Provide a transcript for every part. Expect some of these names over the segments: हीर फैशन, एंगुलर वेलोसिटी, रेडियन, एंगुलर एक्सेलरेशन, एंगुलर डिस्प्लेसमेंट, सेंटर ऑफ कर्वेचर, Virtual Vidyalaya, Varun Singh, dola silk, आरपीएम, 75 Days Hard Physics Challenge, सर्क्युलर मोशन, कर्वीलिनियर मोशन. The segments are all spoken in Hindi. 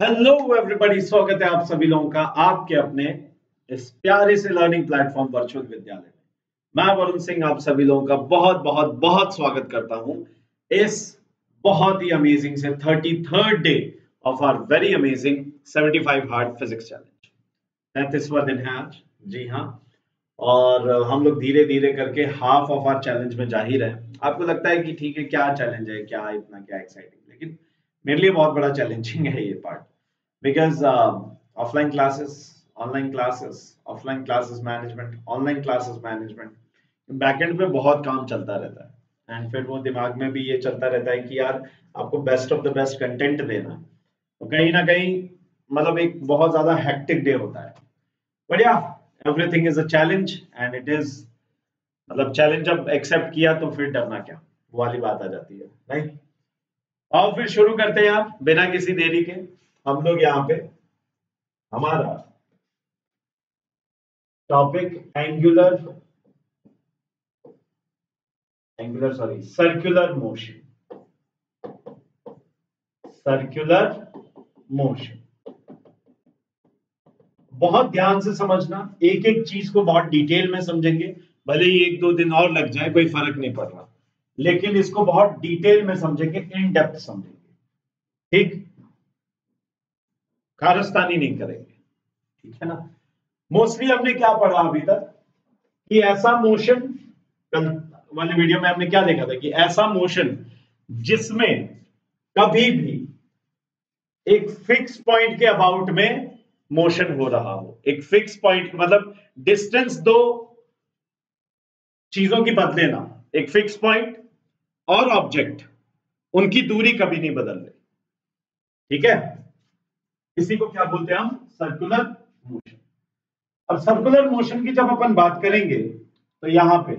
हेलो एवरीबॉडी, स्वागत है आप सभी लोगों का आपके अपने इस प्यारे से लर्निंग प्लेटफॉर्म वर्चुअल विद्यालय में। मैं वरुण सिंह आप सभी लोगों का बहुत बहुत बहुत स्वागत करता हूं इस बहुत ही अमेजिंग से 33rd day of our very amazing 75 hard physics challenge. 33वां दिन है आज, जी हाँ। और हम लोग धीरे धीरे करके हाफ ऑफ आवर चैलेंज में जा ही रहे हैं। आपको लगता है कि ठीक है, क्या चैलेंज है, क्या इतना क्या एक्साइटिंग, लेकिन मेरे लिए बहुत बड़ा चैलेंजिंग है ये part, because offline classes, online classes, offline classes management, online classes management, backend पे बहुत काम चलता रहता है। एंड फिर वो दिमाग में भी ये चलता रहता है कि यार आपको best of the best content देना, तो कहीं ना कहीं मतलब एक बहुत ज़्यादा हेक्टिक डे होता है। But yeah everything is a challenge and it is, मतलब चैलेंज जब एक्सेप्ट किया तो फिर डरना क्या, वो वाली बात आ जाती है, नहीं? और फिर शुरू करते हैं आप बिना किसी देरी के। हम लोग यहाँ पे हमारा टॉपिक सर्क्युलर मोशन। बहुत ध्यान से समझना, एक एक चीज को बहुत डिटेल में समझेंगे। भले ही 1-2 दिन और लग जाए, कोई फर्क नहीं पड़ रहा, लेकिन इसको बहुत डिटेल में समझेंगे, इन डेप्थ समझेंगे, ठीक? कारस्तानी नहीं करेंगे, ठीक है ना? मोस्टली हमने क्या पढ़ा अभी तक कि ऐसा मोशन, कल वाले वीडियो में हमने क्या देखा था कि ऐसा मोशन जिसमें कभी भी एक फिक्स पॉइंट के अबाउट में मोशन हो रहा हो। एक फिक्स पॉइंट मतलब डिस्टेंस, दो चीजों की बदले ना, एक फिक्स पॉइंट और ऑब्जेक्ट, उनकी दूरी कभी नहीं बदल रही, ठीक है? इसी को क्या बोलते हैं हम? Circular motion. अब सर्कुलर मोशन की जब अपन बात करेंगे तो यहां पे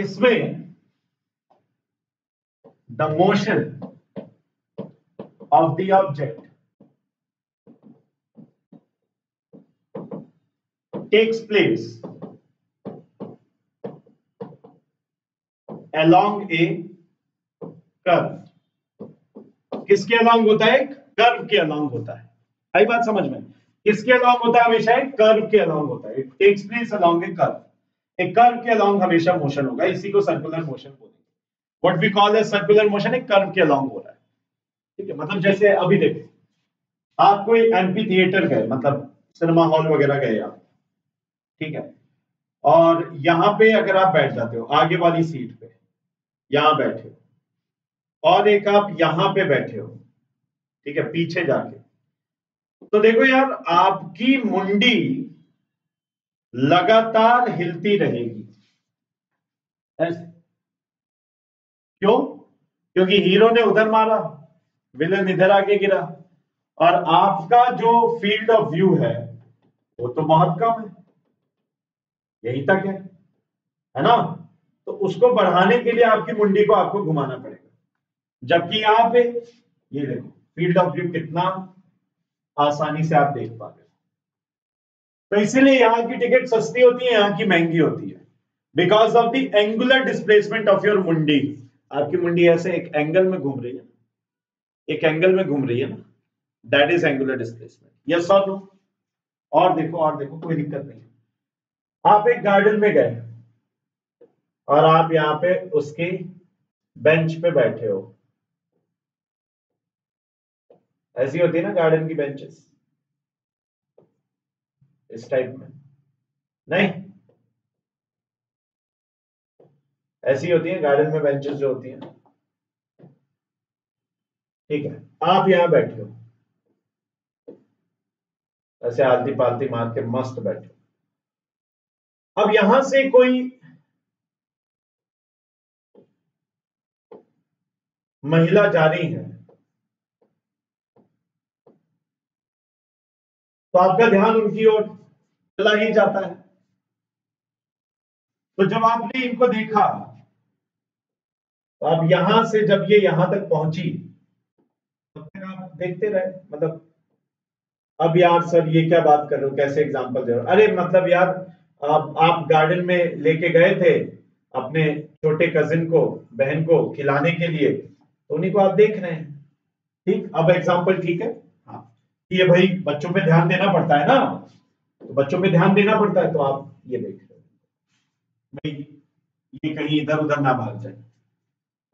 इसमें the motion of the object takes place along a curve। किसके along होता है? कर्व के along होता है। आई बात समझ में? किसके along होता है? हमेशा एक कर्व के along होता है। It takes place along a curve। एक कर्व के along हमेशा मोशन होगा, इसी को सर्कुलर मोशन बोलेंगे। What we call as circular motion, एक कर्व के along हो रहा है, ठीक है? मतलब जैसे अभी देखो, आप कोई एम्पी थिएटर गए, मतलब सिनेमा हॉल वगैरह गए आप, ठीक है? और यहाँ पे अगर आप बैठ जाते हो आगे वाली सीट पे, यहां बैठे हो, और एक आप यहां पे बैठे हो, ठीक है, पीछे जाके, तो देखो यार आपकी मुंडी लगातार हिलती रहेगी, ऐसे। क्यों? क्योंकि हीरो ने उधर मारा, विलन इधर आके गिरा, और आपका जो फील्ड ऑफ व्यू है वो तो बहुत कम है, यही तक है ना? तो उसको बढ़ाने के लिए आपकी मुंडी को आपको घुमाना पड़ेगा। जबकि यहाँ पे ये देखो, फील्ड ऑफ व्यू कितना आसानी से आप देख पा रहे हो। तो इसीलिए यहाँ की टिकट सस्ती होती है, यहाँ की महंगी होती है, because of the एंगुलर डिस्प्लेसमेंट of your मुंडी। आपकी मुंडी ऐसे एक एंगल में घूम रही है, एक एंगल में घूम रही है ना, that is एंगुलर डिस्प्लेसमेंट। Yes और नो? और देखो, और देखो, कोई दिक्कत नहीं है। आप एक गार्डन में गए और आप यहाँ पे उसकी बेंच पे बैठे हो, ऐसी होती है ना गार्डन की बेंचेस, इस टाइप में नहीं, ऐसी होती है गार्डन में बेंचेस जो होती हैं, ठीक है? आप यहाँ बैठे हो, ऐसे आलती पालती मार के मस्त बैठे हो। अब यहां से कोई महिला जा रही है तो आपका ध्यान उनकी ओर चला ही जाता है। तो जब आपने इनको देखा तो आप यहां से, जब ये यहां तक पहुंची तब तक आप देखते रहे, मतलब अब यार सर ये क्या बात कर रहे हो, कैसे एग्जांपल दे रहे हो, अरे मतलब यार आप गार्डन में लेके गए थे अपने छोटे कजिन को, बहन को खिलाने के लिए, तो उन्हीं को आप देख रहे हैं, ठीक, अब एग्जाम्पल ठीक है। हाँ, ये भाई बच्चों पे ध्यान देना पड़ता है ना, तो बच्चों पे ध्यान देना पड़ता है, तो आप ये देख रहे हो भाई ये कहीं इधर उधर ना भाग जाए,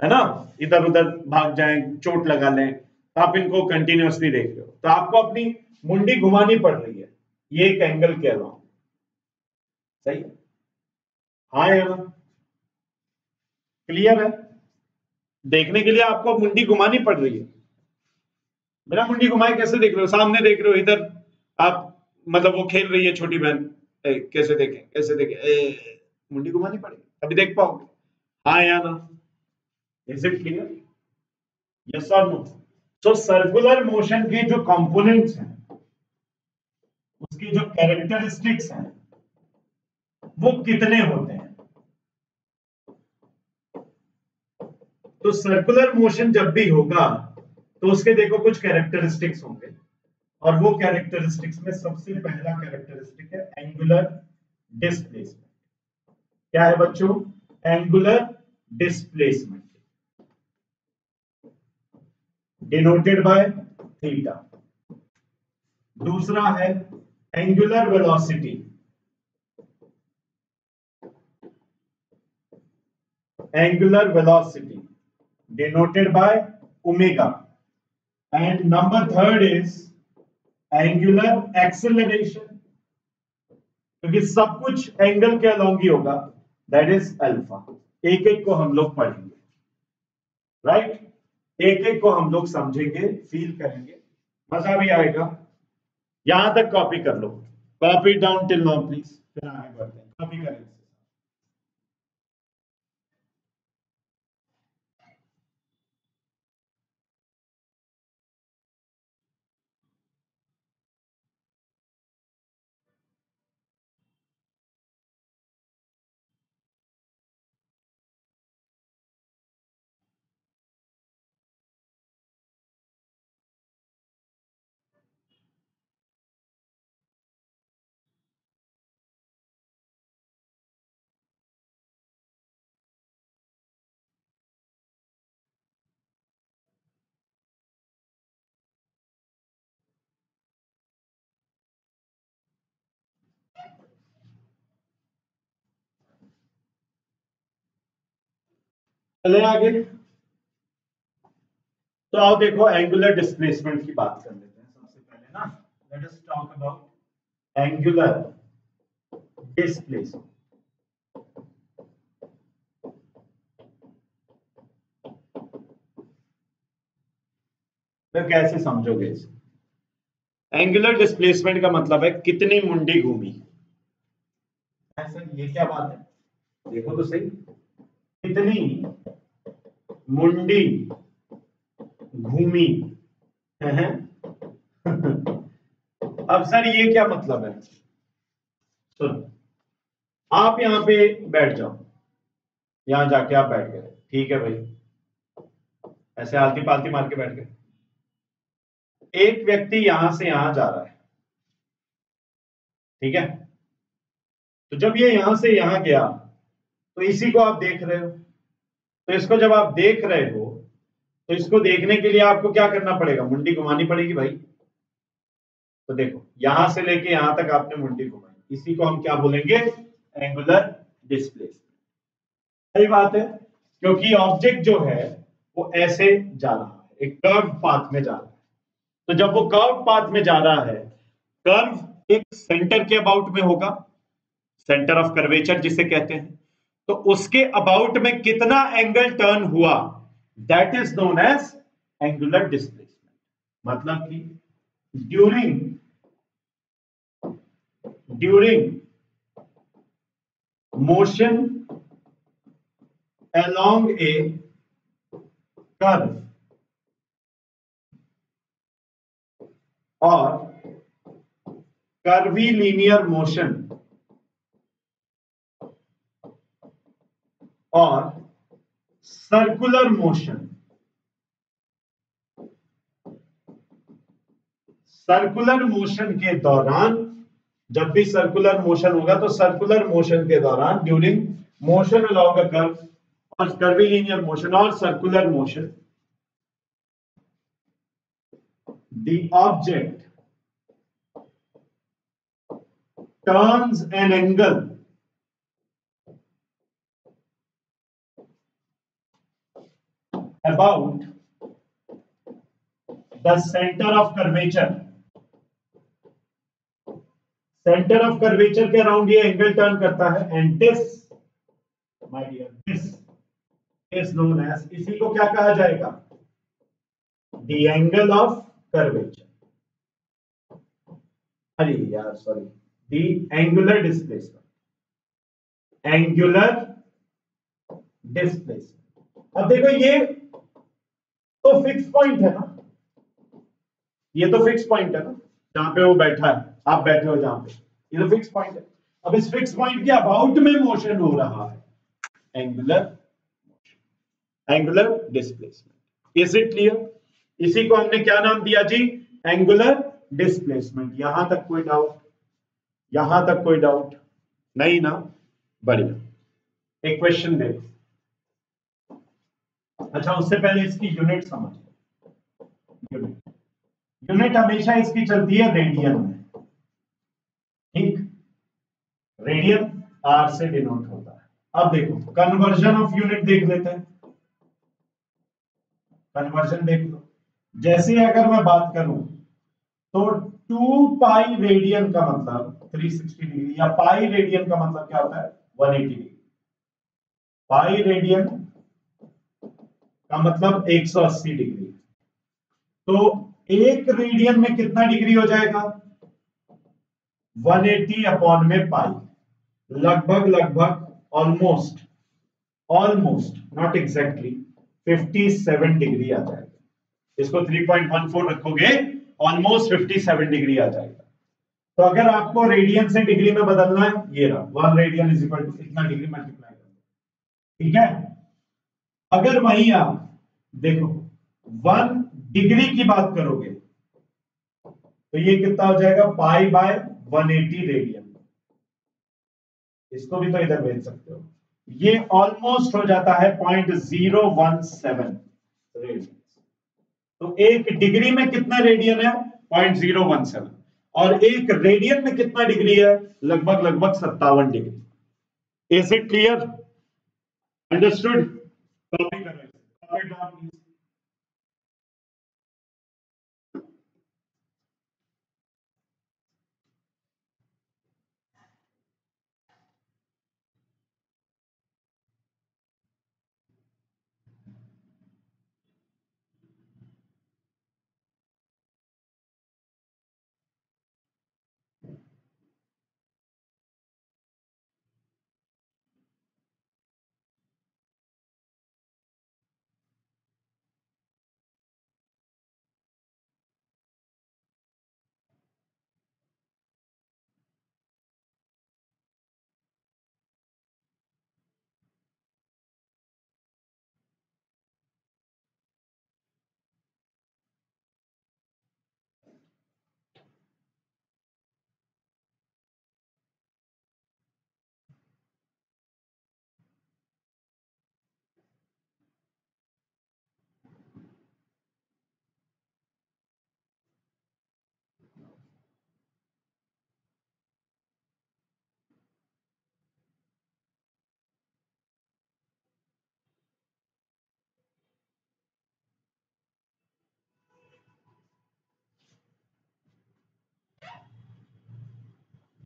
है ना, इधर उधर भाग जाए, चोट लगा लें, तो आप इनको कंटिन्यूअसली देख रहे हो, तो आपको अपनी मुंडी घुमानी पड़ रही है ये एक एंगल के अलावा, सही है? हाँ या ना, क्लियर है? देखने के लिए आपको मुंडी घुमानी पड़ रही है। बिना मुंडी घुमाए कैसे देख रहे हो? सामने देख रहे हो, इधर आप मतलब वो खेल रही है छोटी बहन, कैसे देखें, कैसे देखें, मुंडी घुमानी पड़ेगी तभी देख पाओगे। हाँ या ना, इज इट क्लियर, यस और नो? तो सर्कुलर मोशन के जो कंपोनेंट्स हैं, उसकी जो कैरेक्टरिस्टिक्स हैं, वो कितने होते हैं? तो सर्कुलर मोशन जब भी होगा तो उसके देखो कुछ कैरेक्टरिस्टिक्स होंगे, और वो कैरेक्टरिस्टिक्स में सबसे पहला कैरेक्टरिस्टिक है एंगुलर डिस्प्लेसमेंट। क्या है बच्चों? एंगुलर डिस्प्लेसमेंट, denoted by theta. दूसरा है एंगुलर वेलोसिटी, एंगुलर वेलोसिटी denoted by omega. And number third is एंगुलर एक्सेलरेशन, क्योंकि सब कुछ एंगल के अलोंग ही होगा, दैट इज अल्फा। एक एक को हम लोग पढ़ेंगे, राइट right? एक एक को हम लोग समझेंगे, फील करेंगे, मजा भी आएगा। यहां तक कॉपी कर लो, copy down till now please, फिर आगे बढ़ते हैं, कॉपी करें। चले आगे, तो आओ देखो एंगुलर डिस्प्लेसमेंट की बात कर लेते हैं सबसे पहले ना। Let us talk about एंगुलर डिस्प्लेसमेंट। तो कैसे समझोगे इसे? एंगुलर डिस्प्लेसमेंट का मतलब है कितनी मुंडी घूमी। ऐसा ये क्या बात है, देखो तो सही, कितनी मुंडी घूमी है। अब सर ये क्या मतलब है? सुनो, आप यहां पे बैठ जाओ, यहां जाके आप बैठ गए, ठीक है भाई, ऐसे आलती पालती मार के बैठ गए। एक व्यक्ति यहां से यहां जा रहा है, ठीक है, तो जब ये यहां से यहां गया तो इसी को आप देख रहे हो, तो इसको जब आप देख रहे हो तो इसको देखने के लिए आपको क्या करना पड़ेगा? मुंडी घुमानी पड़ेगी भाई। तो देखो यहां से लेके यहां तक आपने मुंडी घुमाई, इसी को हम क्या बोलेंगे? एंगुलर डिस्प्लेसमेंट। सही बात है, क्योंकि ऑब्जेक्ट जो है वो ऐसे जा रहा है, एक कर्व पाथ में जा रहा है, तो जब वो कर्व पाथ में जा रहा है, कर्व एक सेंटर के अबाउट में होगा, सेंटर ऑफ कर्वेचर जिसे कहते हैं, तो उसके अबाउट में कितना एंगल टर्न हुआ, that is known as एंगुलर डिस्प्लेसमेंट। मतलब कि during motion along a curve और कर्वीलिनियर मोशन और सर्कुलर मोशन, सर्कुलर मोशन के दौरान, जब भी सर्कुलर मोशन होगा तो सर्कुलर मोशन के दौरान during motion along a curve और कर्वीलिनियर मोशन और circular motion, the object turns an angle about the center of curvature. सेंटर ऑफ कर्वेचर के अराउंड ये एंगल टर्न करता है and this my dear this is known as, इसी को क्या कहा जाएगा? द एंगल ऑफ कर्वेचर, अरे यार sorry, the एंगुलर डिस्प्लेसमेंट, एंगुलर डिस्प्लेसमेंट। अब देखो ये तो फिक्स पॉइंट है ना, ये तो फिक्स पॉइंट है ना जहां पे वो बैठा है, आप बैठे हो जहां पे, ये तो फिक्स पॉइंट है। अब इस फिक्स पॉइंट के अबाउट में मोशन हो रहा है angular motion, एंगुलर डिस्प्लेसमेंट। Is it clear? इसी को हमने क्या नाम दिया जी? एंगुलर डिस्प्लेसमेंट। यहां तक कोई डाउट? यहां तक कोई डाउट नहीं ना? बढ़िया। एक क्वेश्चन देखो, अच्छा उससे पहले इसकी यूनिट समझ। यूनिट हमेशा इसकी चलती है रेडियन में, ठीक? रेडियन आर से डिनोट होता है। अब देखो कन्वर्जन ऑफ यूनिट देख लेते हैं, कन्वर्जन देख लो। जैसे अगर मैं बात करूं तो 2 पाई रेडियन का मतलब 360 डिग्री, या पाई रेडियन का मतलब क्या होता है? 180 डिग्री। पाई रेडियन का मतलब 180 डिग्री। तो एक रेडियन में कितना डिग्री हो जाएगा? 180 अपॉन में पाई, लगभग लगभग ऑलमोस्ट नॉट एग्जैक्टली 57 डिग्री आ जाएगा। इसको 3.14 रखोगे, ऑलमोस्ट 57 डिग्री आ जाएगा। तो अगर आपको रेडियन से डिग्री में बदलना है, ये रहा 1 रेडियन इज इक्वल टू इतना डिग्री मल्टीप्लाई कर दो, ठीक है? अगर वही आप देखो 1 डिग्री की बात करोगे तो ये कितना हो जाएगा? Pi by 180 रेडियन। इसको भी तो इधर भेज सकते हो, ये ऑलमोस्ट हो जाता है 0.017 रेडियन। तो एक डिग्री में कितना रेडियन है? 0.017, और एक रेडियन में कितना डिग्री है? लगभग लगभग 57 degree. Is it clear? Understood? Copy करो, कॉपी डाउन।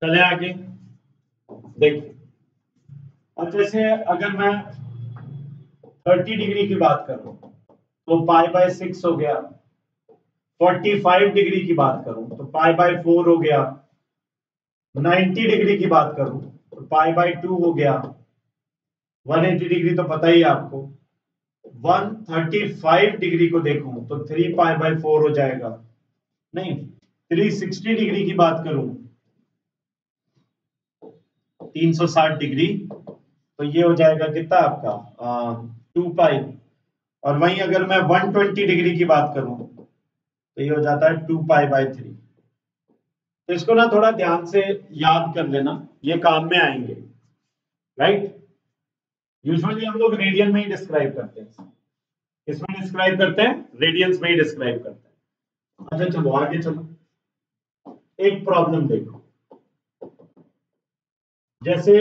चले आगे देखिए। अब जैसे अगर मैं 30 डिग्री की बात करूं तो पाई बाय 6 हो गया, 45 डिग्री की बात करूं तो पाई बाय 4 हो गया, 90 डिग्री की बात करूं तो पाई बाय 2 हो गया, 180 डिग्री तो पता ही आपको। 135 डिग्री को देखूं तो 3 पाई बाय 4 हो जाएगा। नहीं, 360 डिग्री की बात करूं 360 डिग्री तो ये हो जाएगा कितना आपका 2 पाई, और वहीं अगर मैं 120 डिग्री की बात करूं तो ये हो जाता है 2 पाई बाय 3। तो इसको ना थोड़ा ध्यान से याद कर लेना, ये काम में आएंगे, राइट? यूजुअली हम लोग रेडियन में ही डिस्क्राइब करते हैं, इसमें डिस्क्राइब करते हैं, रेडियंस में ही डिस्क्राइब करते हैं। अच्छा चलो आगे चलो, एक प्रॉब्लम देखो। जैसे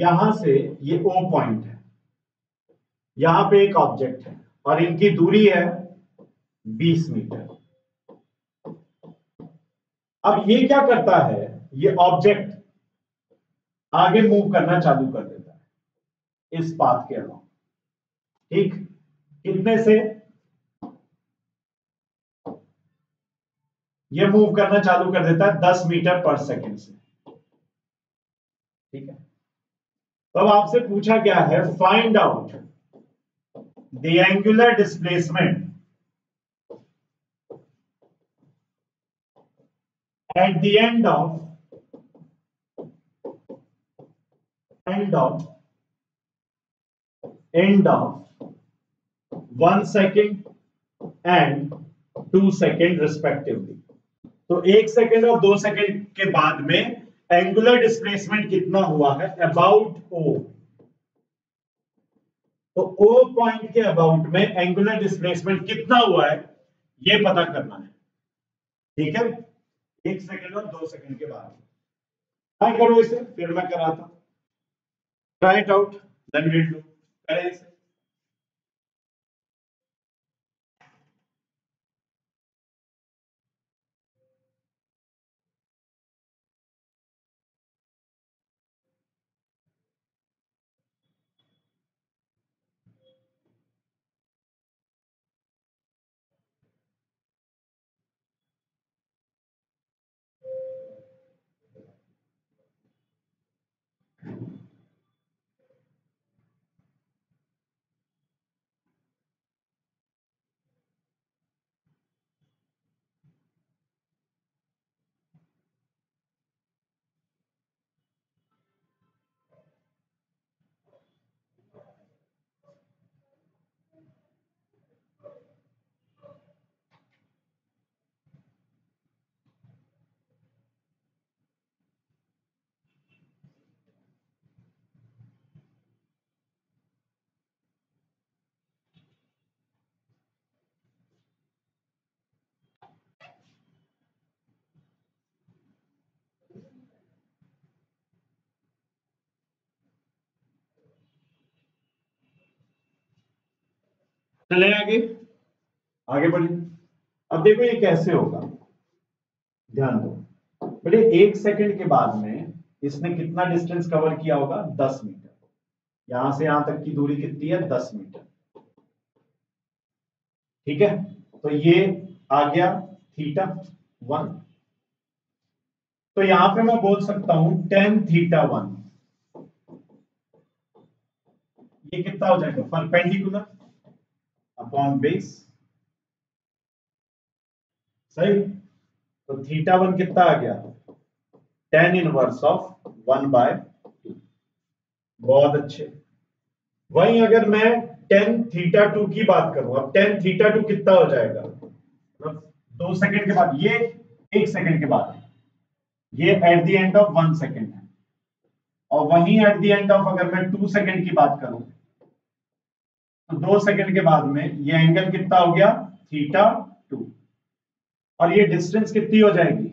यहां से ये O पॉइंट है, यहां पे एक ऑब्जेक्ट है और इनकी दूरी है 20 मीटर। अब ये क्या करता है, ये ऑब्जेक्ट आगे मूव करना चालू कर देता है इस पाथ के अलावा, ठीक, कितने से ये मूव करना चालू कर देता है 10 मीटर पर सेकेंड से, ठीक है। तो आपसे पूछा क्या है, find out the एंगुलर डिस्प्लेसमेंट at the end of 1 second and 2 second respectively। तो 1 सेकेंड और 2 सेकेंड के बाद में एंगुलर डिस्प्लेसमेंट कितना हुआ है, अबाउट O। तो O पॉइंट के अबाउट में एंगुलर डिस्प्लेसमेंट कितना हुआ है ये पता करना है, ठीक है, 1 सेकेंड और 2 सेकेंड के बाद। ट्राई करो इसे, फिर मैं कराता हूं, try it out then we will do. करें इसे, चले आगे बढ़े। अब देखो ये कैसे होगा, ध्यान दो बेटे। 1 सेकेंड के बाद में इसने कितना डिस्टेंस कवर किया होगा, 10 मीटर। यहां से यहां तक की दूरी कितनी है, 10 मीटर, ठीक है। तो ये आ गया θ1। तो यहां पे मैं बोल सकता हूं tan θ1, ये कितना हो जाएगा, परपेंडिकुलर अपॉन बेस, सही। तो θ1 कितना आ गया, tan इनवर्स ऑफ 1/2। बहुत अच्छे। वहीं अगर मैं tan θ2 की बात करूं, अब tan θ2 कितना हो जाएगा, मतलब 2 सेकेंड के बाद, ये 1 सेकेंड के बाद है, ये at the end of 1 second है, और वहीं एट द एंड ऑफ, अगर मैं 2 सेकेंड की बात करूं तो 2 सेकेंड के बाद में ये एंगल कितना हो गया, θ2, और ये डिस्टेंस कितनी हो जाएगी,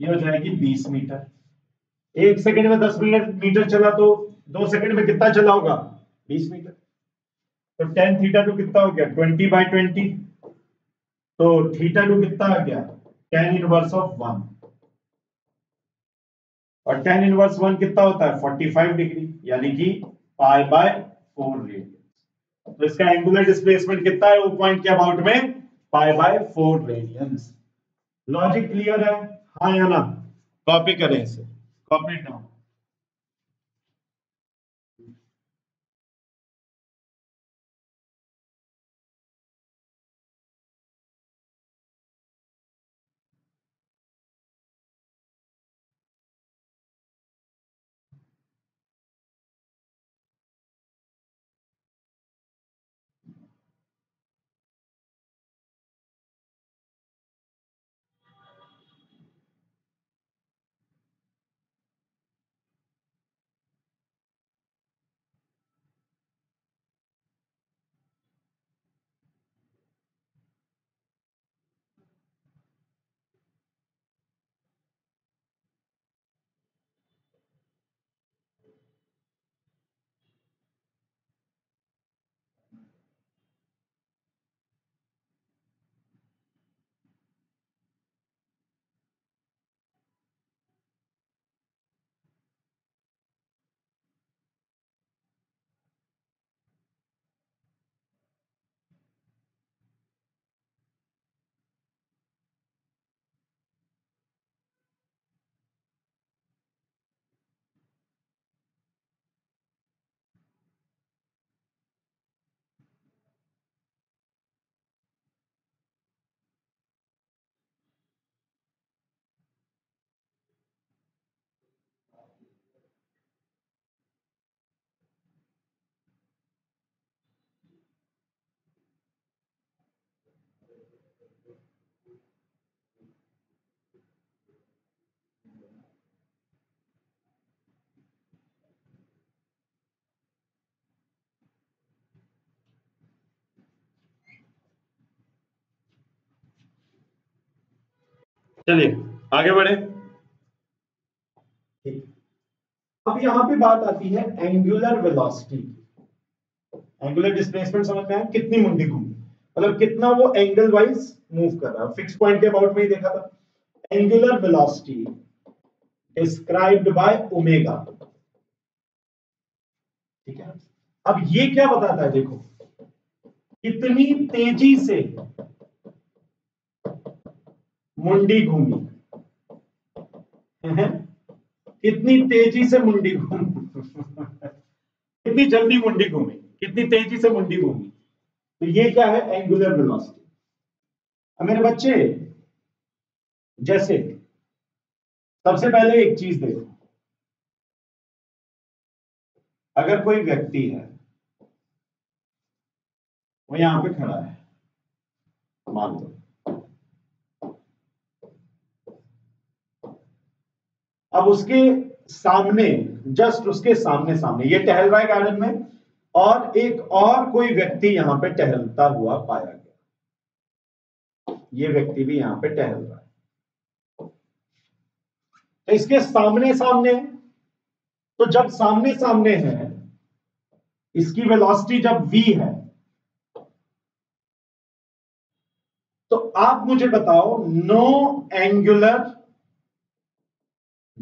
ये हो जाएगी 20 मीटर। 1 सेकेंड में 10 मीटर चला, तो 2 सेकेंड में कितना चला होगा, 20 मीटर। तो tan θ2 कितना हो गया, 20/20। तो θ2 कितना आ गया, tan इनवर्स ऑफ 1, और tan इनवर्स 1 कितना होता है, 45 डिग्री, यानी कि π/4 रेडियंस। तो इसका एंगुलर डिस्प्लेसमेंट कितना है, O पॉइंट के अबाउट में π/4 रेडियंस। लॉजिक क्लियर है, हाँ या ना। कॉपी करें इसे, कॉपी डाउन। चलिए आगे बढ़े। अब यहां पे बात आती है एंगुलर वेलोसिटी की। एंगुलर डिस्प्लेसमेंट समझ में आया, कितनी मुंडी घूमी, मतलब कितना वो एंगल वाइज मूव कर रहा है। फिक्स पॉइंट के अबाउट में ही देखा था। एंगुलर वेलोसिटी described by omega, ठीक है। अब ये क्या बताता है, देखो कितनी तेजी से मुंडी घूमी, कितनी तेजी से मुंडी घूमी कितनी जल्दी मुंडी घूमी, कितनी तेजी से मुंडी घूमी। तो ये क्या है, एंगुलर वेलोसिटी। अब मेरे बच्चे जैसे सबसे पहले एक चीज देखो, अगर कोई व्यक्ति है वो यहां पे खड़ा है, मान लो, अब उसके सामने जस्ट उसके सामने ये टहल रहा है गार्डन में, और एक और कोई व्यक्ति यहां पे टहलता हुआ पाया गया, ये व्यक्ति भी यहां पे टहल रहा है। तो इसके सामने तो जब सामने है, इसकी वेलोसिटी जब v है, तो आप मुझे बताओ नो एंगुलर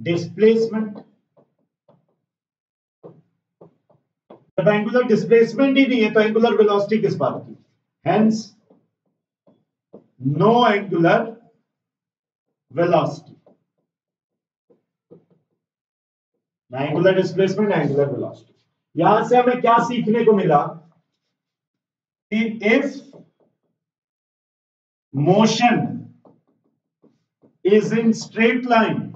डिस्प्लेसमेंट। जब एंगुलर डिस्प्लेसमेंट ही नहीं है तो एंगुलर वेलोसिटी किस बात की, हेंस नो एंगुलर वेलोसिटी। ना एंगुलर डिस्प्लेसमेंट ना एंगुलर वेलोसिटी। यहां से हमें क्या सीखने को मिला कि if motion is in straight line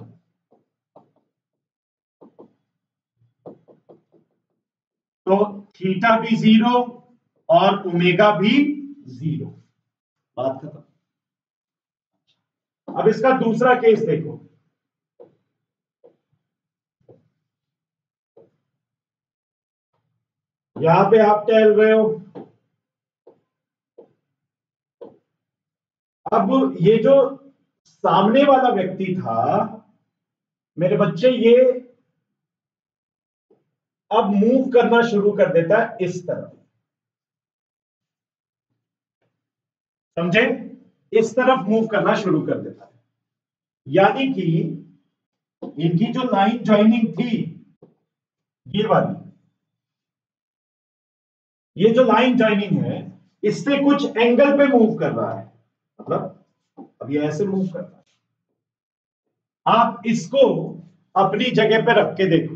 तो थीटा भी जीरो और ओमेगा भी जीरो, बात खत्म। अब इसका दूसरा केस देखो, यहां पे आप टहल रहे हो। अब ये जो सामने वाला व्यक्ति था मेरे बच्चे, ये अब मूव करना शुरू कर देता है इस तरफ, समझे, इस तरफ मूव करना शुरू कर देता है। यानी कि इनकी जो लाइन ज्वाइनिंग थी ये वाली, ये जो लाइन ज्वाइनिंग है इससे कुछ एंगल पे मूव कर रहा है, मतलब अब ये ऐसे मूव कर रहा है। आप इसको अपनी जगह पे रख के देखो,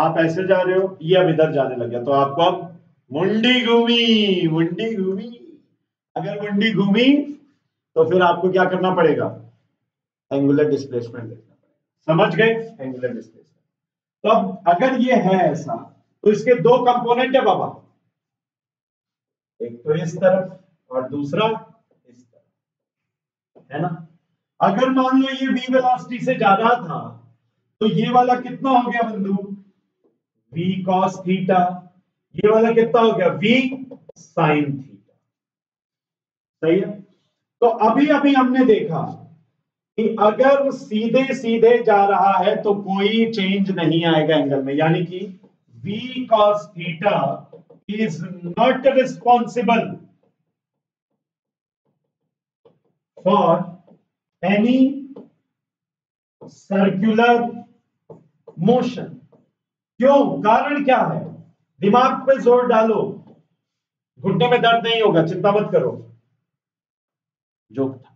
आप ऐसे जा रहे हो, ये अब इधर जाने लग गया, तो आपको अब मुंडी घूमी, मुंडी घूमी। अगर मुंडी घूमी तो फिर आपको क्या करना पड़ेगा, एंगुलर डिस्प्लेसमेंट देखना पड़ेगा। समझ गए, एंगुलर डिस्प्लेसमेंट। तो अब अगर ये है ऐसा तो इसके दो कंपोनेंट है बाबा, एक तो इस तरफ और दूसरा इस तरफ, है ना। अगर मान लो ये v वेलोसिटी से जा रहा था तो ये वाला कितना हो गया बंधु, v cos थीटा, ये वाला कितना हो गया v sin थीटा, सही है। तो अभी अभी हमने देखा कि अगर सीधे जा रहा है तो कोई चेंज नहीं आएगा एंगल में, यानी कि v cos theta is not responsible for any सर्क्युलर मोशन। क्यों, कारण क्या है, दिमाग पे जोर डालो, घुटने में दर्द नहीं होगा, चिंता मत करो, जोक था।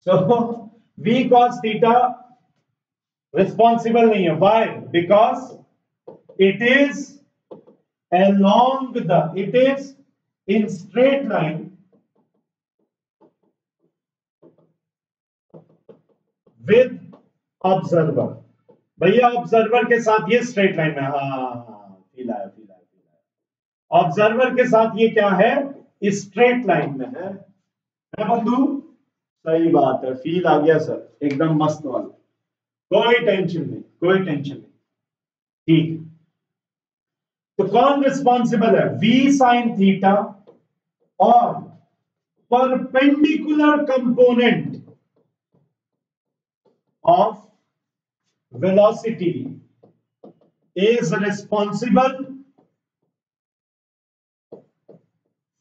So v cos theta responsible नहीं है, why, because it is along the, it is in straight line with observer. भैया ऑब्जर्वर के साथ ये स्ट्रेट लाइन में, हाँ फील आया, ऑब्जर्वर के साथ ये क्या है, स्ट्रेट लाइन में है, है बंधु। सही बात है, फील आ गया सर, एकदम मस्त वाला, कोई टेंशन नहीं, कोई टेंशन नहीं। ठीक, तो कौन रिस्पॉन्सिबल है? v sin थीटा और perpendicular component of velocity is responsible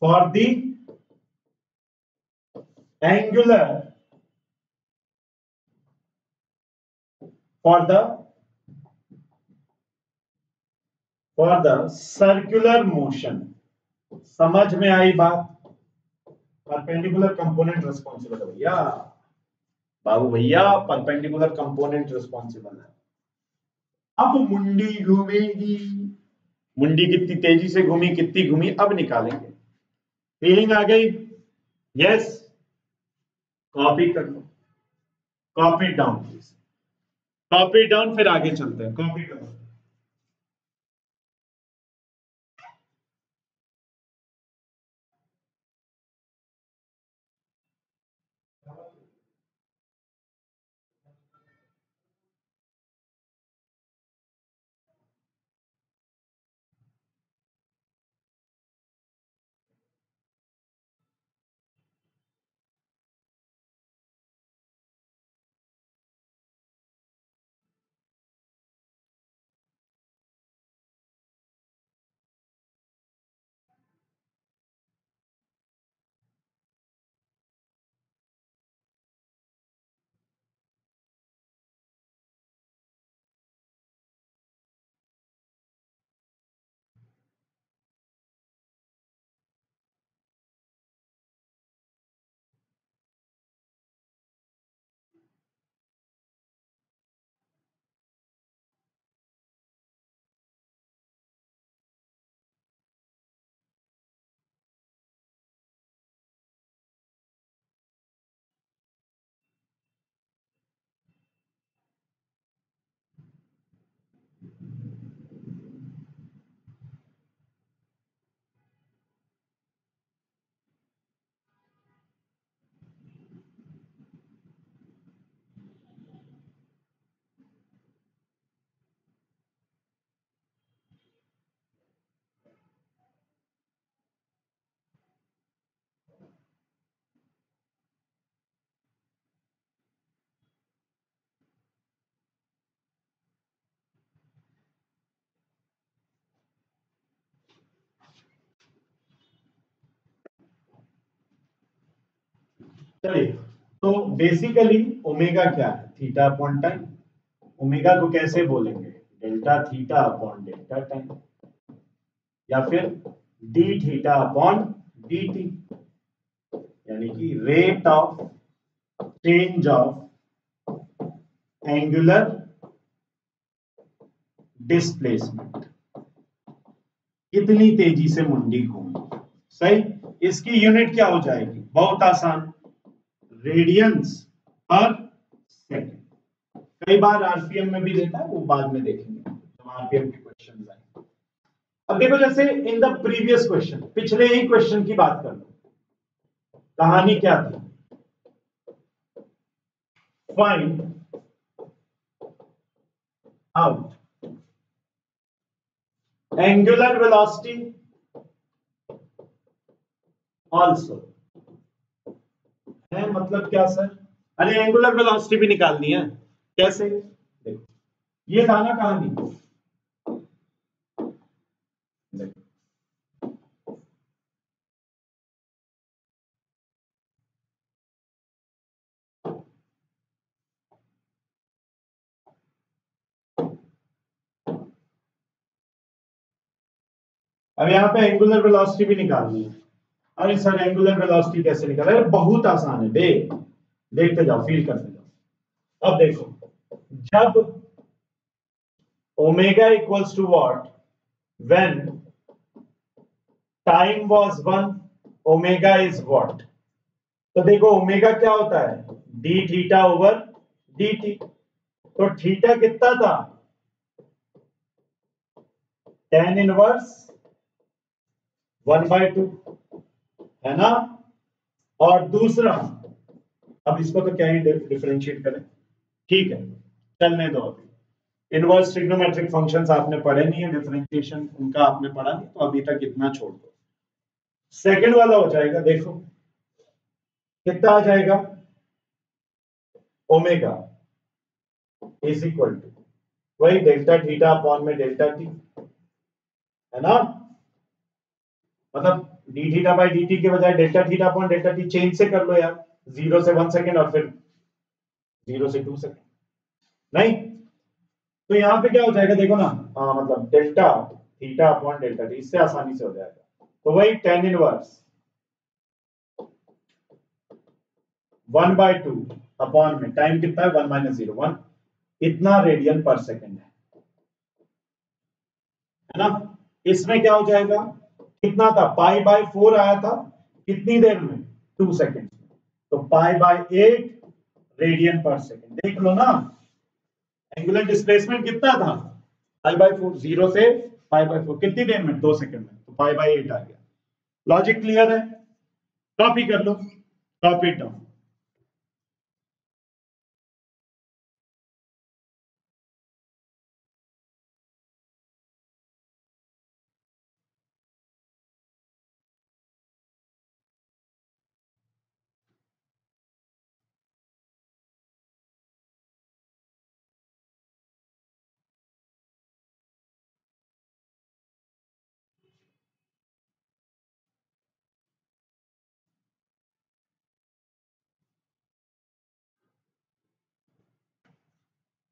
for the angular for the circular motion। समझ में आई बात? परपेंडिकुलर कंपोनेंट रिस्पॉन्सिबल है भैया, बाबू भैया परपेंडिकुलर कंपोनेंट रिस्पॉन्सिबल है। अब मुंडी घूमेगी, मुंडी कितनी तेजी से घूमी, कितनी घूमी अब निकालेंगे। फीलिंग आ गई? यस, कॉपी कर लो, copy down please, copy down, फिर आगे चलते हैं। कॉपी कर लो। चलिए, तो बेसिकली ओमेगा क्या है? Theta upon time. ओमेगा को कैसे बोलेंगे? Delta theta upon delta time, या फिर D theta upon D T, यानी कि rate of change of एंगुलर डिस्प्लेसमेंट, कितनी तेजी से मुंडी घूमेगी। सही, इसकी यूनिट क्या हो जाएगी? बहुत आसान, रेडियंस पर सेकंड। कई बार आरपीएम में भी देता है, वो बाद में देखेंगे जब आरपीएम के क्वेश्चन आएंगे। अब देखो, जैसे इन द प्रीवियस क्वेश्चन, पिछले ही क्वेश्चन की बात कर लो, कहानी क्या थी? Find out एंगुलर वेलोसिटी also, है मतलब क्या सर? अरे एंगुलर वेलोसिटी भी निकालनी है, कैसे? देखो ये था ना कहानी, देखो अब यहाँ पे एंगुलर वेलोसिटी भी निकालनी है। अरे सर एंगुलर वेलोसिटी कैसे निकाले? बहुत आसान है बे, देखते जाओ, फील करते जाओ। अब देखो, जब omega equals to what, when time was one, omega is what? तो देखो ओमेगा क्या होता है? D theta over D T. तो थीटा कितना था? टेन इनवर्स 1/2 है ना, और दूसरा, अब इसको तो क्या ही डिफरेंशिएट करें, ठीक है चलने दो। अभी इनवर्स ट्रिग्नोमेट्रिक फंक्शंस आपने पढ़े नहीं है, डिफरेंशिएशन उनका आपने पढ़ा नहीं, तो अभी तक इतना छोड़ दो। सेकेंड वाला हो जाएगा, देखो कितना आ जाएगा, ओमेगा इज इक्वल टू वही डेल्टा थीटा अपॉन में डेल्टा टी, है ना, मतलब D theta by D T के बजाय delta theta upon delta T change से कर लो यार, 0 से 1 सेकेंड और फिर 0 से 2 सेकेंड, नहीं तो यहाँ पे क्या हो जाएगा देखो ना, मतलब delta theta upon delta T, इससे आसानी से हो जाएगा। तो वही टेन इनवर्स 1/2 अपॉन में टाइम कितना है 1 - 0 1, इतना रेडियन पर सेकेंड है ना। इसमें क्या हो जाएगा, कितना था π/4 आया था, कितनी देर में 2 सेकेंड, तो π/8 रेडियन पर सेकेंड। देख लो ना एंगुलर डिस्प्लेसमेंट कितना था, π/4, 0 से π/4 कितनी देर में 2 सेकेंड में, तो π/8 आ गया। लॉजिक क्लियर है, कॉपी कर लो, कॉपी डाउन।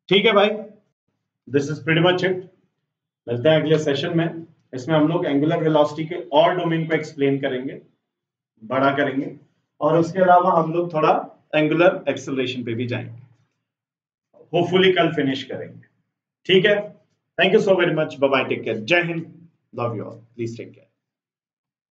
ठीक है भाई, this is pretty much it. मिलते हैं अगले सेशन में, इसमें हम लोग एंगुलर वेलोसिटी के और डोमेन को एक्सप्लेन करेंगे, बड़ा करेंगे, और उसके अलावा हम लोग थोड़ा एंगुलर एक्सेलरेशन पे भी जाएंगे, होपफुली कल फिनिश करेंगे। ठीक है, thank you so very much, bye bye, take care, जय Hind, love you all, please take care.